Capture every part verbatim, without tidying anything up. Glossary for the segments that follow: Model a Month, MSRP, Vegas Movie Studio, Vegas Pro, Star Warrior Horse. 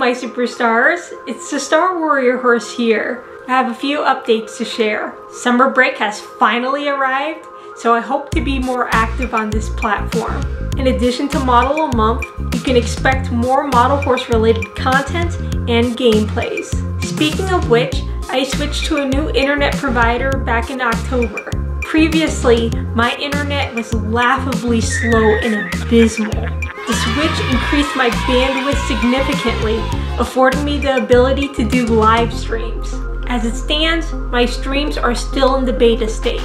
Welcome my superstars, it's the Star Warrior Horse here. I have a few updates to share. Summer break has finally arrived, so I hope to be more active on this platform. In addition to Model a Month, you can expect more model horse related content and gameplays. Speaking of which, I switched to a new internet provider back in October. Previously, my internet was laughably slow and abysmal. The switch increased my bandwidth significantly, affording me the ability to do live streams. As it stands, my streams are still in the beta stage.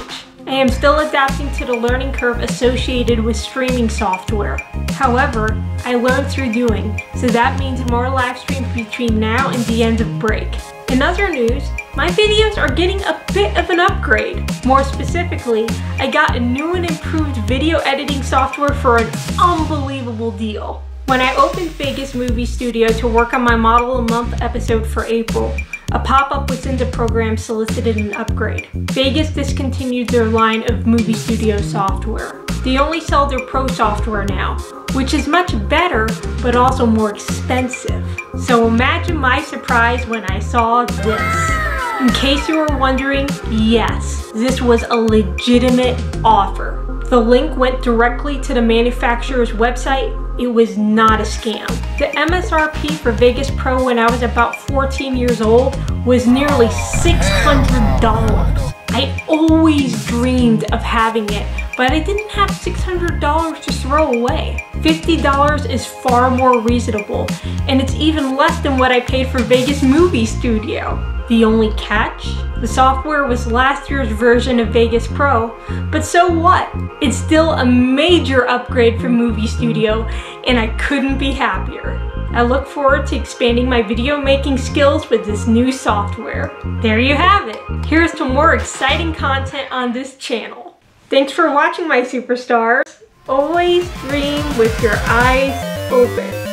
I am still adapting to the learning curve associated with streaming software. However, I learned through doing, so that means more live streams between now and the end of break. In other news, my videos are getting a bit of an upgrade. More specifically, I got a new and improved video editing software for an unbelievable deal. When I opened Vegas Movie Studio to work on my Model a Month episode for April, a pop-up within the program solicited an upgrade. Vegas discontinued their line of movie studio software. They only sell their pro software now, which is much better, but also more expensive. So imagine my surprise when I saw this. In case you were wondering, yes, this was a legitimate offer. The link went directly to the manufacturer's website. It was not a scam. The M S R P for Vegas Pro when I was about fourteen years old was nearly six hundred dollars. I always dreamed of having it, but I didn't have six hundred dollars to throw away. fifty dollars is far more reasonable, and it's even less than what I paid for Vegas Movie Studio. The only catch? The software was last year's version of Vegas Pro, but so what? It's still a major upgrade from Movie Studio, and I couldn't be happier. I look forward to expanding my video making skills with this new software. There you have it. Here's to more exciting content on this channel. Thanks for watching my superstars. Always dream with your eyes open.